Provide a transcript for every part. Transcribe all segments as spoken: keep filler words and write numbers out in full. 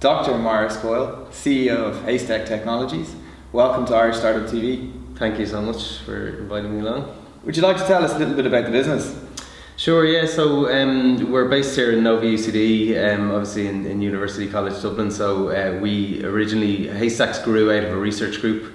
Doctor Maurice Coyle, C E O of HeyStaks Technologies. Welcome to Irish Startup T V. Thank you so much for inviting me along. Would you like to tell us a little bit about the business? Sure, yeah, so um, we're based here in Nova U C D, um, obviously in, in University College Dublin. So uh, we originally, HeyStaks grew out of a research group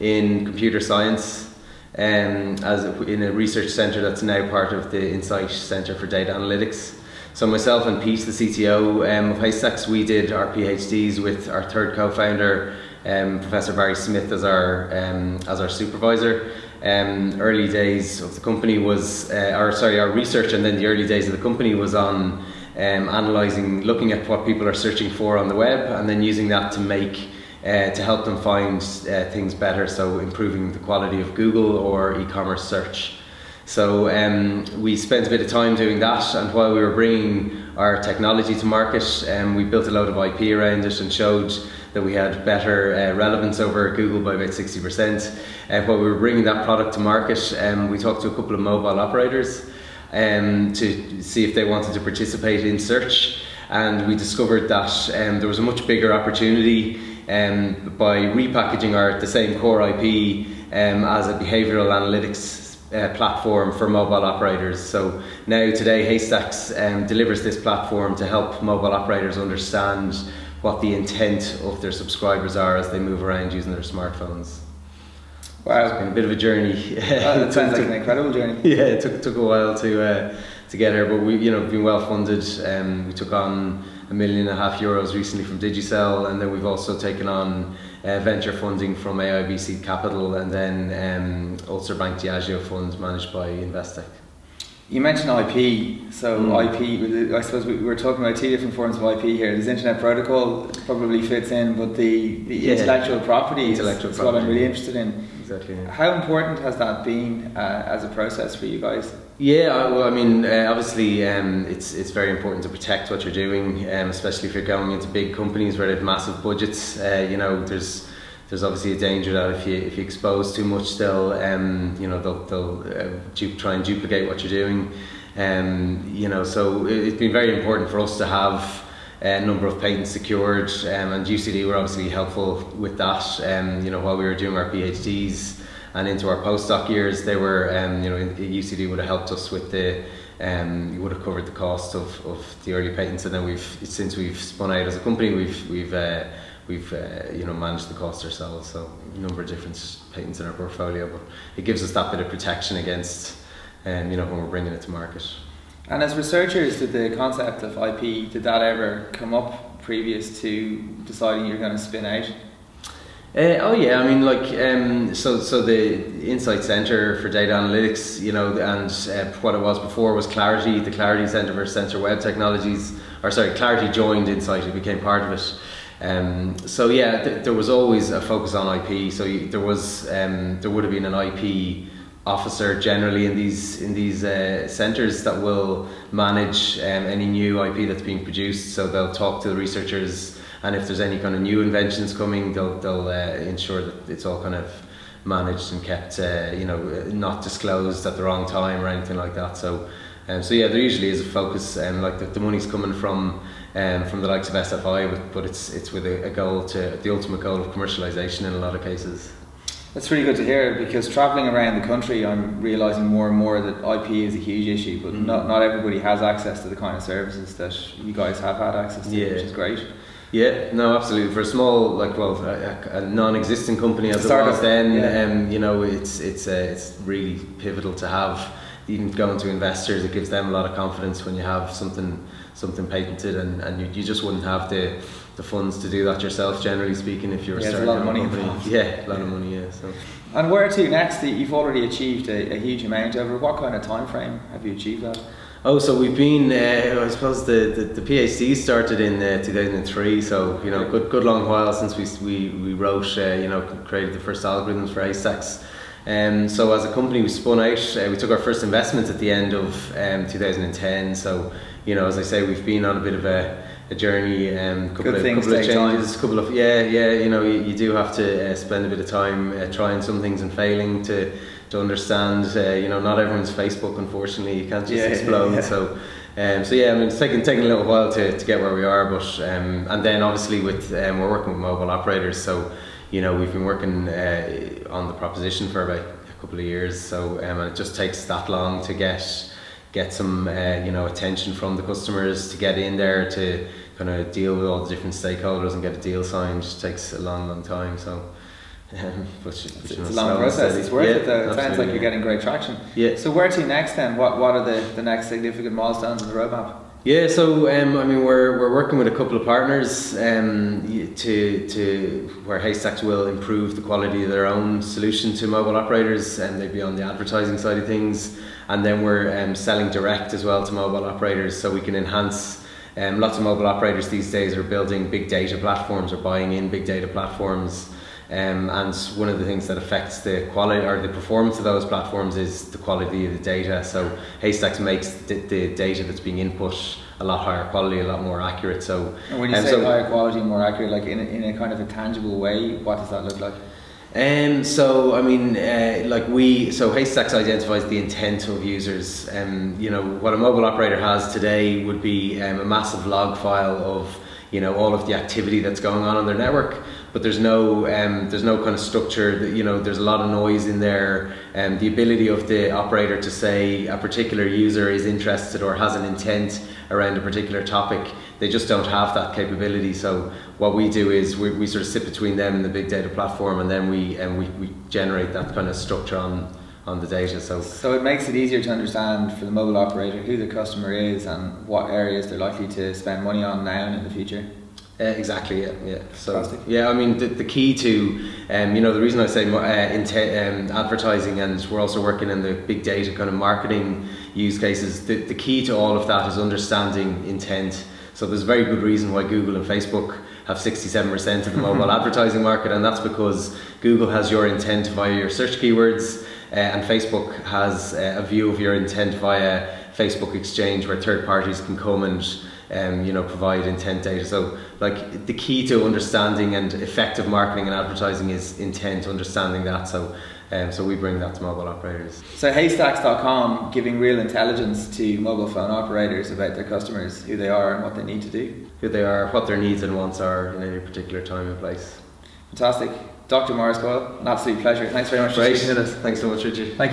in computer science, um, as a, in a research centre that's now part of the Insight Centre for Data Analytics. So myself and Pete, the C T O um, of HeyStaks, we did our PhDs with our third co-founder, um, Professor Barry Smith, as our um, as our supervisor. Um, early days of the company was, uh, or sorry, our research, and then the early days of the company was on um, analysing, looking at what people are searching for on the web, and then using that to make, uh, to help them find uh, things better. So improving the quality of Google or e-commerce search. So um, we spent a bit of time doing that, and while we were bringing our technology to market, um, we built a load of I P around it and showed that we had better uh, relevance over Google by about sixty percent. And uh, while we were bringing that product to market, um, we talked to a couple of mobile operators um, to see if they wanted to participate in search, and we discovered that um, there was a much bigger opportunity um, by repackaging our the same core I P um, as a behavioural analytics Uh, platform for mobile operators. So now today HeyStaks um, delivers this platform to help mobile operators understand what the intent of their subscribers are as they move around using their smartphones. Wow, it's been a bit of a journey. Well, it sounds like an incredible journey. Yeah, it took, took a while to uh, to get here, but we you know been well funded. Um, we took on a million and a half euros recently from Digicel, and then we've also taken on Uh, venture funding from A I B C Capital, and then um, Ulster Bank Diageo funds managed by Investec. You mentioned I P, so mm. I P, I suppose we were talking about two different forms of I P here. This internet protocol probably fits in, but the, the yeah. intellectual property intellectual is property. What I'm really interested in. Exactly. Yeah. How important has that been uh, as a process for you guys? Yeah, well, I mean, uh, obviously, um, it's it's very important to protect what you're doing, um, especially if you're going into big companies where they have massive budgets. Uh, you know, there's there's obviously a danger that if you if you expose too much, they'll um, you know they'll they'll uh, try and duplicate what you're doing. Um, you know, so it, it's been very important for us to have a number of patents secured, um, and U C D were obviously helpful with that. Um, you know, while we were doing our PhDs and into our postdoc years, they were, um, you know, U C D would have helped us with the, um, you would have covered the cost of, of the early patents, and then we've since we've spun out as a company, we've we've uh, we've uh, you know managed the cost ourselves. So a number of different patents in our portfolio, but it gives us that bit of protection against, um, you know, when we're bringing it to market. And as researchers, did the concept of I P, did that ever come up previous to deciding you're going to spin out? Uh, oh yeah, I mean, like, um, so so the Insight Centre for Data Analytics, you know, and uh, what it was before was Clarity, the Clarity Centre for Sensor Web Technologies, or sorry, Clarity joined Insight, it became part of it. Um, so yeah, th there was always a focus on I P, so you, there was, um, there would have been an I P officer generally in these in these uh, centres that will manage um, any new I P that's being produced, so they'll talk to the researchers. And if there's any kind of new inventions coming, they'll, they'll uh, ensure that it's all kind of managed and kept, uh, you know, not disclosed at the wrong time or anything like that. So, um, so yeah, there usually is a focus, and um, like the, the money's coming from um, from the likes of S F I, but, but it's it's with a, a goal to the ultimate goal of commercialization in a lot of cases. That's really good to hear, because travelling around the country, I'm realising more and more that I P is a huge issue, but mm-hmm. not not everybody has access to the kind of services that you guys have had access to, yeah. which is great. Yeah, no, absolutely. For a small, like, well, a, a non-existent company as Start it was up. then, yeah. um, you know, it's it's uh, it's really pivotal to have. Even going to investors, it gives them a lot of confidence when you have something something patented, and, and you, you just wouldn't have the the funds to do that yourself. Generally speaking, if you're yeah, starting a lot of money involved. Yeah, a lot yeah. of money. Yeah. So. And where to next? You've already achieved a, a huge amount. Over what kind of time frame have you achieved that? Oh, so we've been, uh, I suppose the, the, the PhD started in uh, two thousand three, so, you know, good good long while since we, we, we wrote, uh, you know, created the first algorithms for HeyStaks. Um, so as a company we spun out, uh, we took our first investments at the end of um, two thousand ten, so, you know, as I say, we've been on a bit of a, a journey, um, couple good of, things couple of changes, couple of, yeah, yeah, you know, you, you do have to uh, spend a bit of time uh, trying some things and failing to to understand, uh, you know, not everyone's Facebook, unfortunately, you can't just yeah, explode. Yeah, yeah. So Um, so yeah, I mean, it's taken taken a little while to, to get where we are, but um, and then obviously with um, we're working with mobile operators, so you know we've been working uh, on the proposition for about a couple of years, so um, and it just takes that long to get get some uh, you know attention from the customers to get in there to kind of deal with all the different stakeholders and get a deal signed. It just takes a long, long time. So. Um, which, which it's a long process. It's worth yeah, it though. It sounds like you're getting great traction. Yeah. So where to next then? What What are the, the next significant milestones in the roadmap? Yeah. So um, I mean, we're we're working with a couple of partners um, to to where HeyStaks will improve the quality of their own solution to mobile operators, and they'd be on the advertising side of things. And then we're um, selling direct as well to mobile operators, so we can enhance. Um, lots of mobile operators these days are building big data platforms or buying in big data platforms. Um, and one of the things that affects the quality or the performance of those platforms is the quality of the data. So HeyStaks makes the, the data that's being input a lot higher quality, a lot more accurate. So and when you um, say so, higher quality, more accurate, like in a, in a kind of a tangible way, what does that look like? Um, so I mean, uh, like we, so HeyStaks identifies the intent of users. Um, you know what a mobile operator has today would be um, a massive log file of you know all of the activity that's going on on their network. But there's no um, there's no kind of structure that you know there's a lot of noise in there, and um, the ability of the operator to say a particular user is interested or has an intent around a particular topic, they just don't have that capability. So what we do is we, we sort of sit between them and the big data platform, and then we and we, we generate that kind of structure on on the data. So so it makes it easier to understand for the mobile operator who the customer is and what areas they're likely to spend money on now and in the future. Uh, exactly, yeah, yeah. So Fantastic. yeah, I mean the, the key to, um, you know, the reason I say uh, inte um, advertising, and we're also working in the big data kind of marketing use cases. The, the key to all of that is understanding intent. So there's a very good reason why Google and Facebook have sixty-seven percent of the mobile advertising market, and that's because Google has your intent via your search keywords, uh, and Facebook has uh, a view of your intent via Facebook Exchange, where third parties can come and. Um, you know, provide intent data. So, like, the key to understanding and effective marketing and advertising is intent, understanding that. So, um, so we bring that to mobile operators. So, HeyStaks dot com giving real intelligence to mobile phone operators about their customers, who they are, and what they need to do. Who they are, what their needs and wants are in any particular time and place. Fantastic, Doctor Maurice Coyle, an absolute pleasure. Thanks very much. Great. For speaking to us. Thanks so much, Richard. Thank you.